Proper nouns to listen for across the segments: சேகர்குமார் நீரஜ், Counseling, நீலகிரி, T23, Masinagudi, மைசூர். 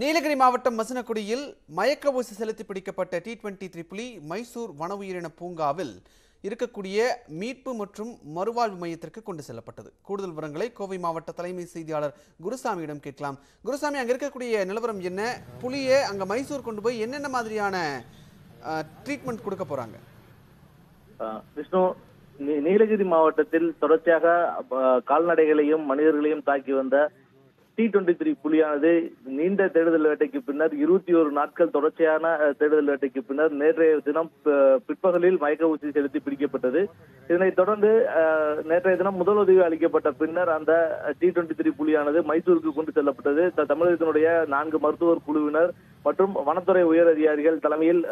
நீலகிரி மாவட்டம் மசினகுடியில் மயக்க ஊசி செலுத்தி பிடிக்கப்பட்ட T23 புலி மைசூர் வன உயிரின பூங்காவில் இருக்கக்கூடிய மீட்பு மற்றும் மறுவாழ்வு மையத்திற்கு கொண்டு செல்லப்பட்டது. கூடுதல் விவரங்களை கோவை மாவட்ட தலைமை செய்தியாளர் குருசாமியிடம் கேட்கலாம். குருசாமி, அங்க இருக்கக்கூடிய நிலவரம் என்ன? புலியை அங்க மைசூர் கொண்டு போய் என்னென்ன மாதிரியான ட்ரீட்மெண்ட் கொடுக்க போறாங்க? விஷ்ணு, நீலகிரி மாவட்டத்தில் தொடர்ச்சியாக கால்நடைகளையும் மனிதர்களையும் தாக்கி வந்த T23 புலியானது நீண்ட தேடுதல் வேட்டைக்கு பின்னர் 21 நாட்கள் தொடர்ச்சியான தேடுதல் வேட்டைக்கு பின்னர் நேற்றைய தினம் பிற்பகலில் மயக்க ஊசி செலுத்தி பிடிக்கப்பட்டது. இதனைத் தொடர்ந்து நேற்றைய தினம் முதலுதவி அளிக்கப்பட்ட பின்னர் அந்த T23 புலியானது மைசூருக்கு கொண்டு செல்லப்பட்டது. தமிழகத்தினுடைய 4 மருத்துவர் குழுவினர் மற்றும் வனத்துறை உயர் அதிகாரிகள் தலைமையில்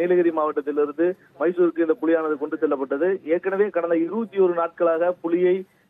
நீலகிரி மாவட்டத்திலிருந்து மைசூருக்கு இந்த புலியானது கொண்டு செல்லப்பட்டது. ஏற்கனவே கடந்த 21 நாட்களாக புலியை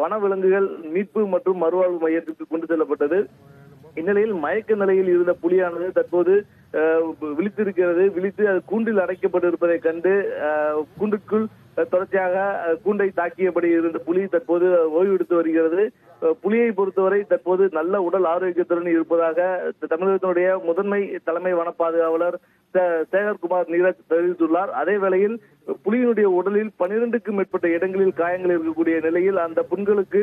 வனவிலங்குகள் மீட்பு மற்றும் மறுவாழ்வு மையத்திற்கு கொண்டு செல்லப்பட்டது. இந்நிலையில் மயக்க நிலையில் இருந்த புலியானது தற்போது விழித்திருக்கிறது. விழித்து அது கூண்டில் அடைக்கப்பட்டிருப்பதை கண்டு கூண்டுக்குள் தொடர்ச்சியாக கூண்டை தாக்கியபடி இருந்த புலி தற்போது ஓய்வு எடுத்து வருகிறது. புலியை பொறுத்தவரை தற்போது நல்ல உடல் ஆரோக்கியத்துடன் இருப்பதாக தமிழகத்தினுடைய முதன்மை தலைமை வன பாதுகாவலர் சேகர்குமார் நீரஜ் தெரிவித்துள்ளார். அதே வேளையில் புலியினுடைய உடலில் 12க்கும் மேற்பட்ட இடங்களில் காயங்கள் இருக்கக்கூடிய நிலையில் அந்த புண்களுக்கு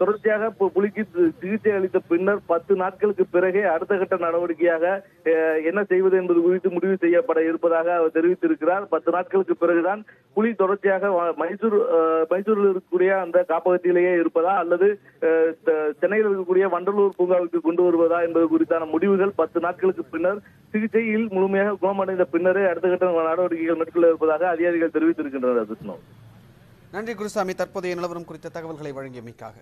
தொடர்ச்சியாக புலிக்கு சிகிச்சை அளித்த பின்னர் 10 நாட்களுக்கு பிறகே அடுத்த கட்ட நடவடிக்கையாக என்ன செய்வது என்பது குறித்து முடிவு செய்யப்பட இருப்பதாக அவர் தெரிவித்திருக்கிறார். 10 நாட்களுக்கு பிறகுதான் புலி தொடர்ச்சியாக மைசூரில் இருக்கக்கூடிய அந்த காப்பகத்திலேயே இருப்பதா அல்லது சென்னையில் இருக்கக்கூடிய வண்டலூர் பூங்காவுக்கு கொண்டு வருவதா என்பது குறித்தான முடிவுகள் 10 நாட்களுக்கு பின்னர் சிகிச்சையில் முழுமையாக குணமடைந்த பின்னரே அடுத்த கட்ட நடவடிக்கைகள் மேற்கொள்ள இருப்பதாக அதிகாரிகள் தெரிவித்திருக்கின்றனர். விஷ்ணு, நன்றி. குருசாமி, தற்போதைய நிலவரம் குறித்த தகவல்களை வழங்கியமைக்காக.